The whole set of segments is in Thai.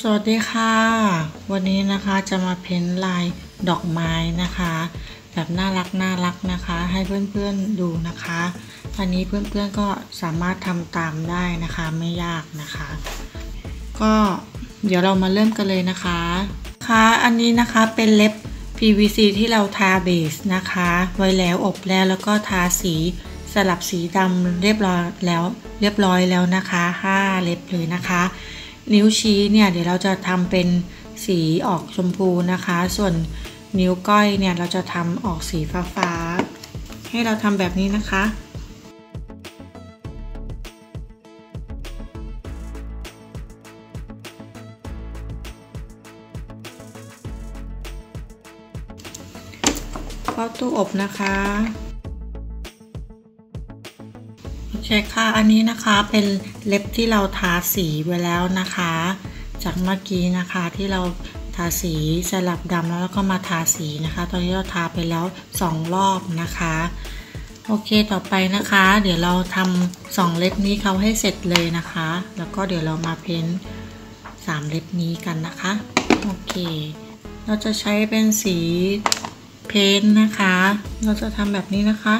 สวัสดีค่ะวันนี้นะคะจะมาเพ้นท์ลายดอกไม้นะคะแบบน่ารักน่ารักนะคะให้เพื่อนๆดูนะคะอันนี้เพื่อนๆก็สามารถทำตามได้นะคะไม่ยากนะคะก็เดี๋ยวเรามาเริ่มกันเลยนะคะค่ะอันนี้นะคะเป็นเล็บ PVC ที่เราทาเบสนะคะไว้แล้วอบแล้วแล้วก็ทาสีสลับสีดำเรียบร้อยแล้วนะคะ5เล็บเลยนะคะนิ้วชี้เนี่ยเดี๋ยวเราจะทำเป็นสีออกชมพูนะคะส่วนนิ้วก้อยเนี่ยเราจะทำออกสีฟ้าๆให้เราทำแบบนี้นะคะเข้าตู้อบนะคะโอเคค่ะอันนี้นะคะเป็นเล็บที่เราทาสีไว้แล้วนะคะจากเมื่อกี้นะคะที่เราทาสีสลับดำแล้วก็มาทาสีนะคะตอนนี้เราทาไปแล้ว2รอบนะคะโอเคต่อไปนะคะเดี๋ยวเราทำ2เล็บนี้เขาให้เสร็จเลยนะคะแล้วก็เดี๋ยวเรามาเพ้นท์3เล็บนี้กันนะคะโอเคเราจะใช้เป็นสีเพ้นท์นะคะเราจะทำแบบนี้นะคะ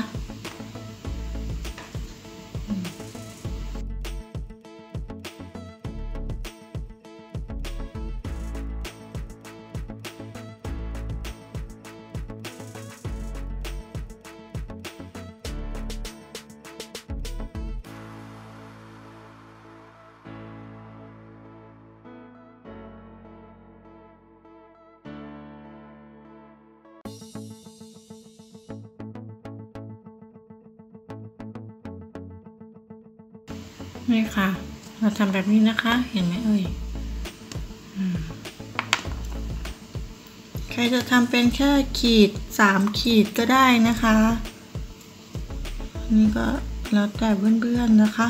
นี่ค่ะเราทำแบบนี้นะคะเห็นไหมเอ่ยใครจะทำเป็นแค่ขีด3ขีดก็ได้นะคะนี่ก็แล้วแต่เพื่อนๆนะคะ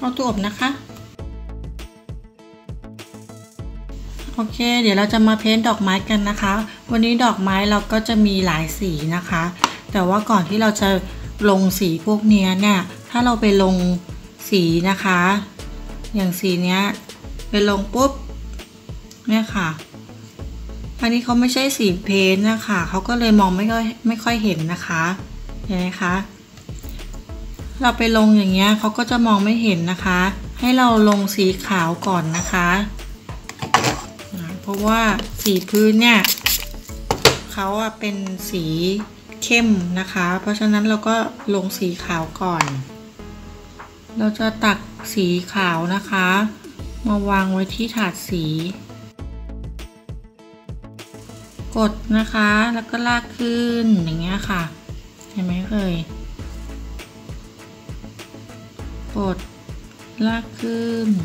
เอาตู้อบนะคะโอเคเดี๋ยวเราจะมาเพ้นท์ดอกไม้กันนะคะวันนี้ดอกไม้เราก็จะมีหลายสีนะคะแต่ว่าก่อนที่เราจะลงสีพวกนี้เนี่ยถ้าเราไปลงสีนะคะอย่างสีเนี้ยไปลงปุ๊บเนี่ยค่ะอันนี้เขาไม่ใช่สีเพ้นท์นะคะเขาก็เลยมองไม่ค่อยเห็นนะคะเห็นไหมคะเราไปลงอย่างเงี้ยเขาก็จะมองไม่เห็นนะคะให้เราลงสีขาวก่อนนะคะเพราะว่าสีพื้นเนี่ยเขาเป็นสีเข้มนะคะเพราะฉะนั้นเราก็ลงสีขาวก่อนเราจะตักสีขาวนะคะมาวางไว้ที่ถาดสีกดนะคะแล้วก็ลากขึ้นอย่างเงี้ยค่ะเห็นไหมเอ่ยกดลากขึ้นดอก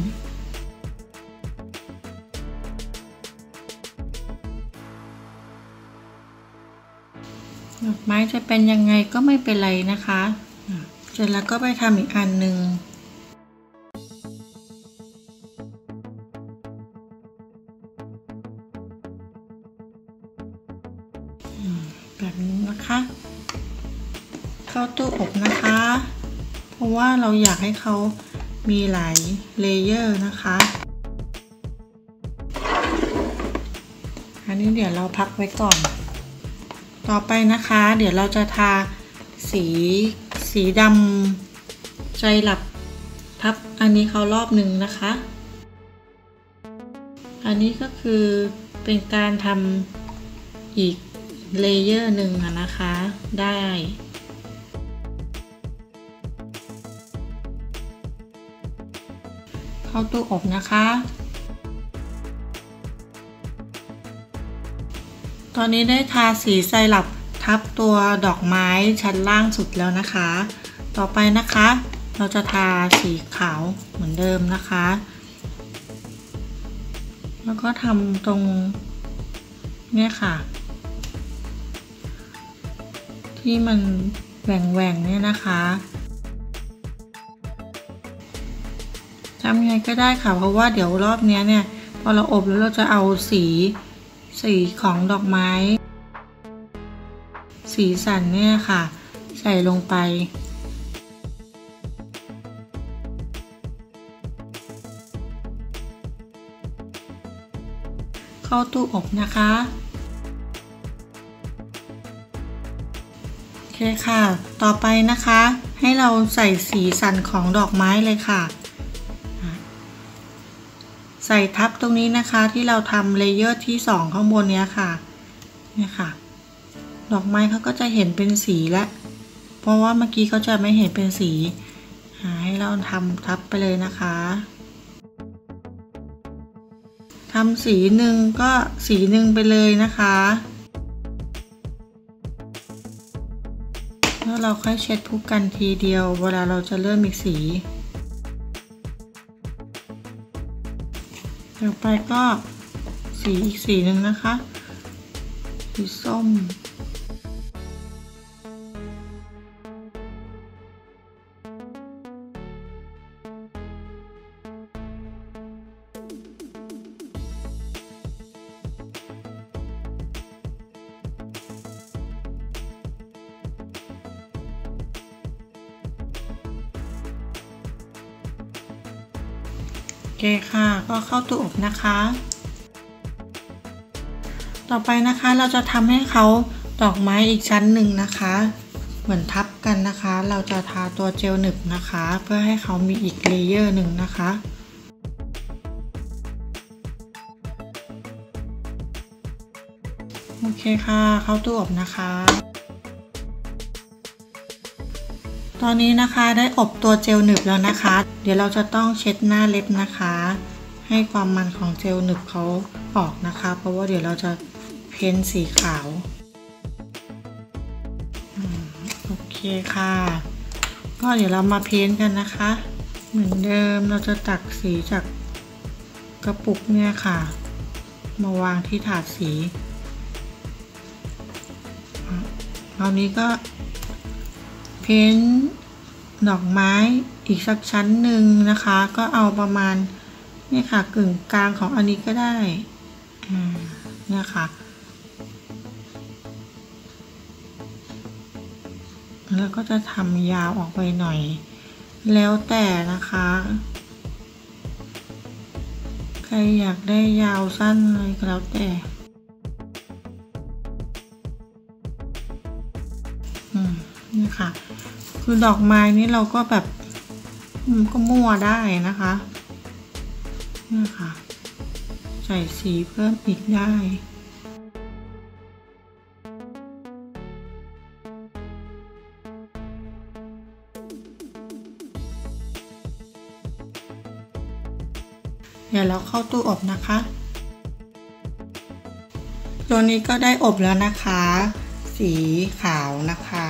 ไม้จะเป็นยังไงก็ไม่เป็นไรนะคะเสร็จแล้วก็ไปทำอีกอันหนึ่งแบบนี้นะคะเข้าตู้อบนะคะเพราะว่าเราอยากให้เขามีหลายเลเยอร์นะคะอันนี้เดี๋ยวเราพักไว้ก่อนต่อไปนะคะเดี๋ยวเราจะทาสีดำใจหลับพับอันนี้เขารอบหนึ่งนะคะอันนี้ก็คือเป็นการทำอีกเลเยอร์หนึ่งนะคะได้เข้าตู้อบนะคะตอนนี้ได้ทาสีไซรัปทับตัวดอกไม้ชั้นล่างสุดแล้วนะคะต่อไปนะคะเราจะทาสีขาวเหมือนเดิมนะคะแล้วก็ทำตรงเนี่ยค่ะที่มันแหว่งๆเนี่ยนะคะ ทำยังไงก็ได้ค่ะเพราะว่าเดี๋ยวรอบนี้เนี่ยพอเราอบแล้วเราจะเอาสีของดอกไม้สีสันเนี่ยค่ะใส่ลงไปเข้าตู้อบนะคะโอเคค่ะต่อไปนะคะให้เราใส่สีสันของดอกไม้เลยค่ะใส่ทับตรงนี้นะคะที่เราทำเลเยอร์ที่2ข้างบนเนี้ยค่ะเนี่ยค่ะดอกไม้เขาก็จะเห็นเป็นสีแล้วเพราะว่าเมื่อกี้เขาจะไม่เห็นเป็นสีให้เราทำทับไปเลยนะคะทำสีหนึ่งก็สีหนึ่งไปเลยนะคะแล้วเราค่อยเช็ดพุกกันทีเดียวเวลาเราจะเริ่มอีกสีต่อไปก็สีอีกสีหนึ่งนะคะสีส้มโอเคค่ะก็เข้าตู้อบนะคะต่อไปนะคะเราจะทำให้เขาดอกไม้อีกชั้นหนึ่งนะคะเหมือนทับกันนะคะเราจะทาตัวเจลหนึบนะคะเพื่อให้เขามีอีกเลเยอร์หนึ่งนะคะโอเคค่ะเข้าตู้อบนะคะตอนนี้นะคะได้อบตัวเจลหนึบแล้วนะคะเดี๋ยวเราจะต้องเช็ดหน้าเล็บนะคะให้ความมันของเจลหนึบเขาออกนะคะเพราะว่าเดี๋ยวเราจะเพ้นสีขาวโอเคค่ะก็เดี๋ยวเรามาเพ้นกันนะคะเหมือนเดิมเราจะตักสีจากกระปุกเนี่ยค่ะมาวางที่ถาดสีคราวนี้ก็เพ้นดอกไม้อีกสักชั้นหนึ่งนะคะก็เอาประมาณนี่ค่ะกึ่งกลางของอันนี้ก็ได้เนี่ยค่ะแล้วก็จะทำยาวออกไปหน่อยแล้วแต่นะคะใครอยากได้ยาวสั้นเลยก็แล้วแต่นี่ค่ะคือดอกไม้นี่เราก็แบบก็มั่วได้นะคะนี่ค่ะใส่สีเพิ่มอีกได้เดี๋ยวเราเข้าตู้อบนะคะตัวนี้ก็ได้อบแล้วนะคะสีขาวนะคะ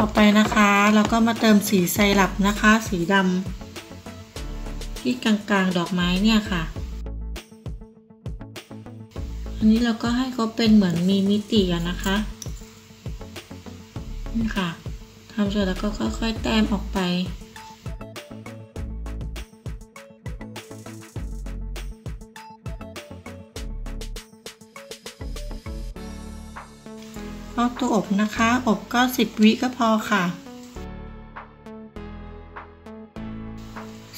ต่อไปนะคะเราก็มาเติมสีไซรัปนะคะสีดำที่กลางๆดอกไม้เนี่ยค่ะอันนี้เราก็ให้เขาเป็นเหมือนมีมิตินะคะนี่ค่ะทำเสร็จแล้วก็ค่อยๆแต้มออกไปเอาตัวอบนะคะอบก็10วิก็พอค่ะ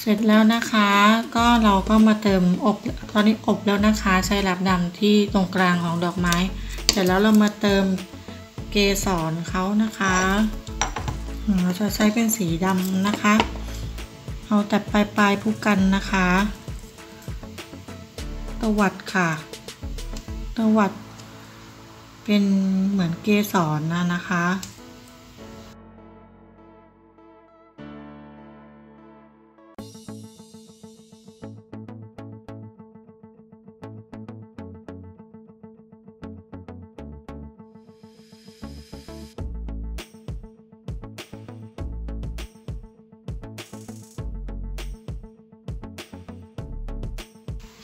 เสร็จแล้วนะคะก็เราก็มาเติมอบตอนนี้อบแล้วนะคะใช้ลับดำที่ตรงกลางของดอกไม้เสร็จแล้วเรามาเติมเกสรเขานะคะเราจะใช้เป็นสีดำนะคะเอาแต่ปลายๆพุกันนะคะตวัดค่ะตวัดเป็นเหมือนเกสรนะคะ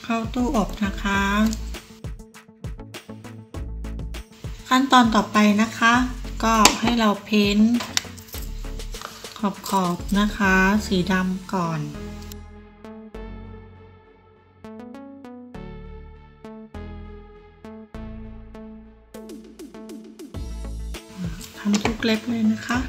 เข้าตู้อบนะคะขั้นตอนต่อไปนะคะก็ให้เราเพ้นขอบๆนะคะสีดำก่อน เล็บเลยนะคะโ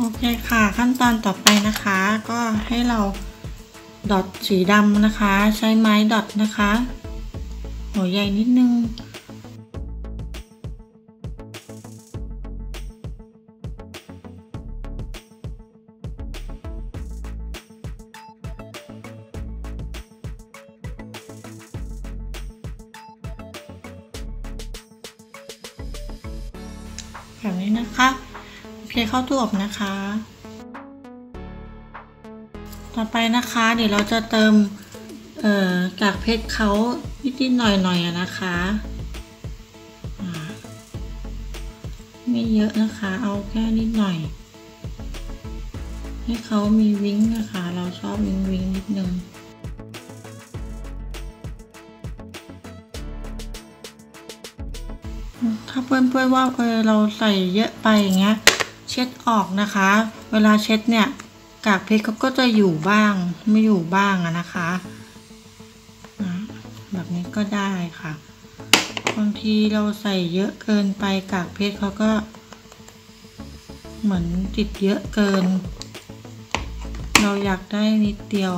อเคค่ะขั้นตอนต่อไปนะคะก็ให้เราดอทสีดำนะคะใช้ไม้ดอทนะคะหัวใหญ่นิดนึงแบบนี้นะคะโอเคเข้าตู้อบนะคะต่อไปนะคะเดี๋ยวเราจะเติมกากเพชรเขานิดๆหน่อยๆนะคะไม่เยอะนะคะเอาแค่นิดหน่อยให้เขามีวิ้งนะคะเราชอบวิ้งๆนิดนึงถ้าเพื่อนๆว่าเราใส่เยอะไปอย่างเงี้ยเช็ดออกนะคะเวลาเช็ดเนี่ยกากเพชรเขาก็จะอยู่บ้างไม่อยู่บ้างนะคะแบบนี้ก็ได้ค่ะบางทีเราใส่เยอะเกินไปกากเพชรเขาก็เหมือนติดเยอะเกินเราอยากได้นิดเดียว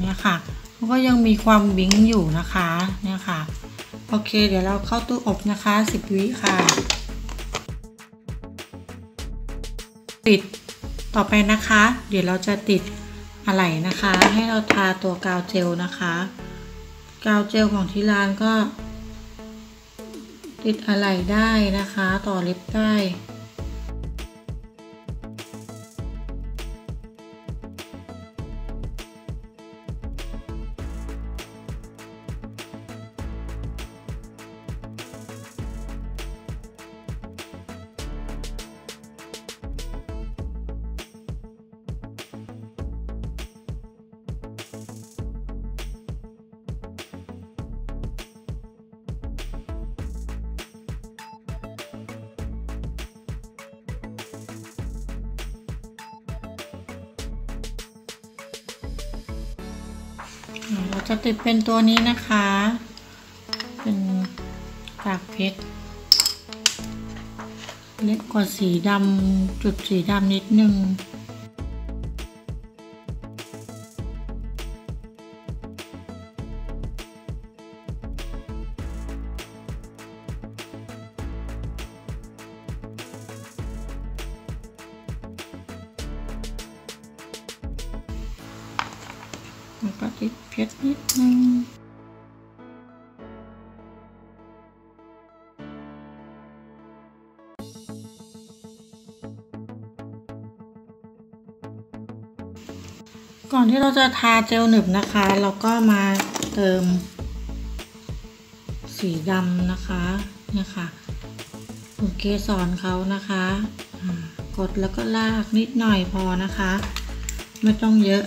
เนี่ยค่ะมันก็ยังมีความวิ้งอยู่นะคะเนี่ยค่ะโอเคเดี๋ยวเราเข้าตู้อบนะคะ10วิค่ะติดต่อไปนะคะเดี๋ยวเราจะติดอะไรนะคะให้เราทาตัวกาวเจลนะคะกาวเจลของที่ร้านก็ติดอะไรได้นะคะต่อเล็บได้เราจะติดเป็นตัวนี้นะคะเป็นกากเพชรเล็กกว่าสีดำจุดสีดำนิดนึงแล้วก็ติดเพชรนิดนึงก่อนที่เราจะทาเจลหนึบนะคะเราก็มาเติมสีดำนะคะเนี่ยค่ะตรงเกสรเขานะคะกดแล้วก็ลากนิดหน่อยพอนะคะไม่ต้องเยอะ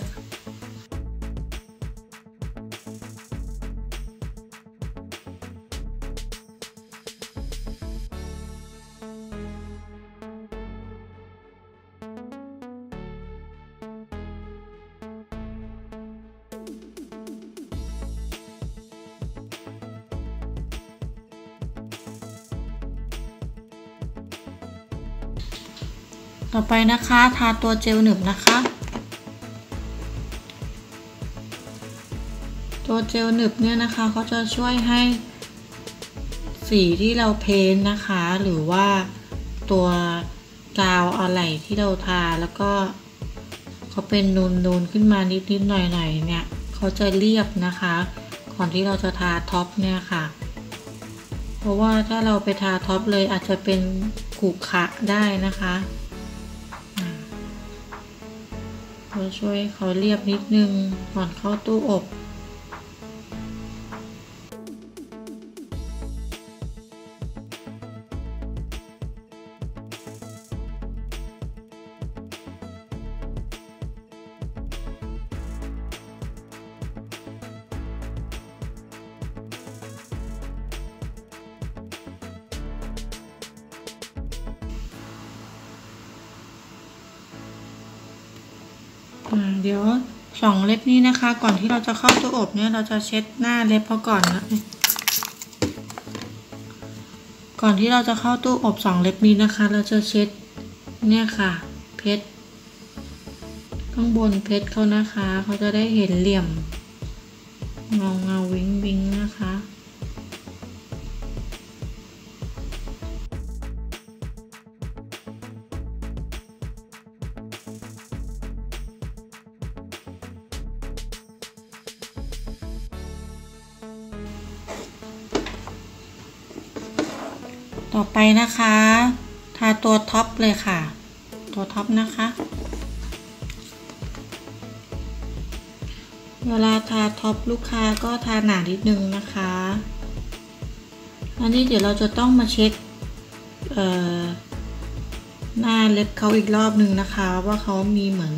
ต่อไปนะคะทาตัวเจลหนึบนะคะตัวเจลหนึบเนี่ยนะคะเขาจะช่วยให้สีที่เราเพ้นนะคะหรือว่าตัวกาวอะไรที่เราทาแล้วก็เขาเป็นนูนๆขึ้นมานิดๆหน่อยๆเนี่ยเขาจะเรียบนะคะก่อนที่เราจะทาท็อปเนี่ยค่ะเพราะว่าถ้าเราไปทาท็อปเลยอาจจะเป็นขรุขระได้นะคะช่วยเขาเรียบนิดนึงก่อนเข้าตู้อบ เดี๋ยวสองเล็บนี้นะคะก่อนที่เราจะเข้าตู้อบเนี่ยเราจะเช็ดหน้าเล็บพอก่อนนะก่อนที่เราจะเข้าตู้อบสองเล็บนี้นะคะเราจะเช็ดเนี่ยค่ะเพชรข้างบนเพชรเขานะคะเขาจะได้เห็นเหลี่ยมเงาเงาวิ้งวิ้งนะคะต่อไปนะคะทาตัวท็อปเลยค่ะตัวท็อปนะคะเวลาทาท็อปลูกค้าก็ทาหนานิดนึงนะคะอันนี้เดี๋ยวเราจะต้องมาเช็คหน้าเล็บเขาอีกรอบนึงนะคะว่าเขามีเหมือน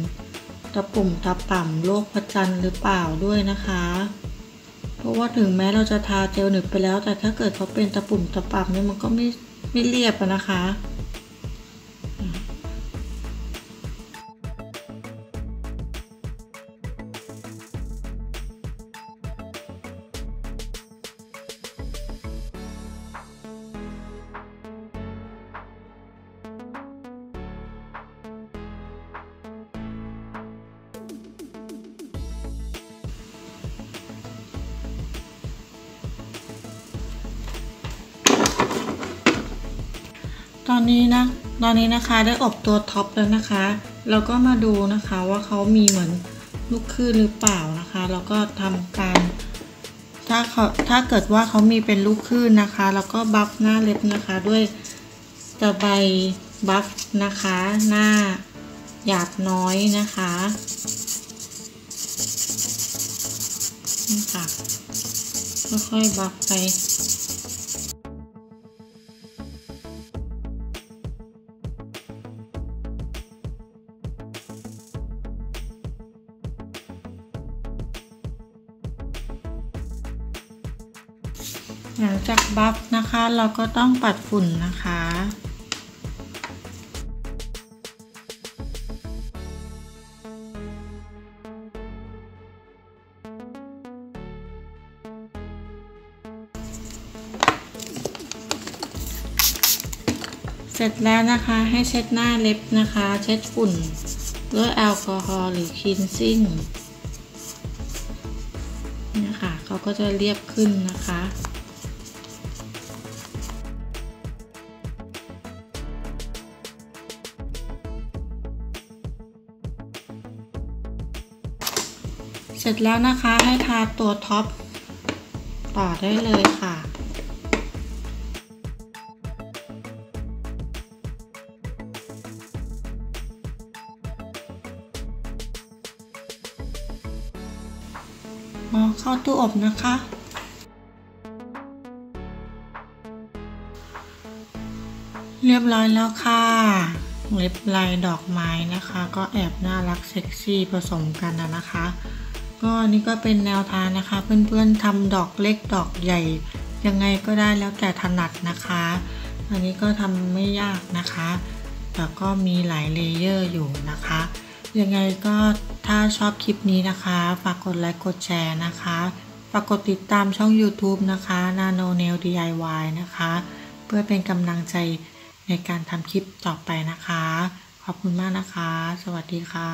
ตะปุ่มตะป่ำโรคประจันหรือเปล่าด้วยนะคะเพราะว่าถึงแม้เราจะทาเจลหนึบไปแล้วแต่ถ้าเกิดเขาเป็นตะปุ่มตะป่ำเนี่ยมันก็ไม่เรียบนะคะตอนนี้นะคะได้อบตัวท็อปแล้วนะคะเราก็มาดูนะคะว่าเขามีเหมือนลูกคลื่นหรือเปล่านะคะแล้วก็ทำการถ้าเกิดว่าเขามีเป็นลูกคลื่นนะคะแล้วก็บัฟหน้าเล็บนะคะด้วยตะไบบัฟนะคะหน้าหยาบน้อยนะคะนี่ค่ะค่อยๆบัฟไปหลังจากบัฟนะคะเราก็ต้องปัดฝุ่นนะคะเสร็จแล้วนะคะให้เช็ดหน้าเล็บนะคะเช็ดฝุ่นด้วยแอลกอฮอล์หรือคลีนซิ่งนะคะเขาก็จะเรียบขึ้นนะคะเสร็จแล้วนะคะให้ทาตัวท็อปต่อได้เลยค่ะเข้าตู้อบนะคะเรียบร้อยแล้วค่ะเล็บลายดอกไม้นะคะก็แอบน่ารักเซ็กซี่ผสมกันนะคะก็นี่ก็เป็นแนวทางนะคะเพื่อนๆทำดอกเล็กดอกใหญ่ยังไงก็ได้แล้วแต่ถนัดนะคะอันนี้ก็ทำไม่ยากนะคะแต่ก็มีหลายเลเยอร์อยู่นะคะยังไงก็ถ้าชอบคลิปนี้นะคะฝากกดไลค์กดแชร์นะคะฝากกดติดตามช่อง YouTube นะคะ Nano Nail DIY นะคะเพื่อเป็นกำลังใจในการทำคลิปต่อไปนะคะขอบคุณมากนะคะสวัสดีค่ะ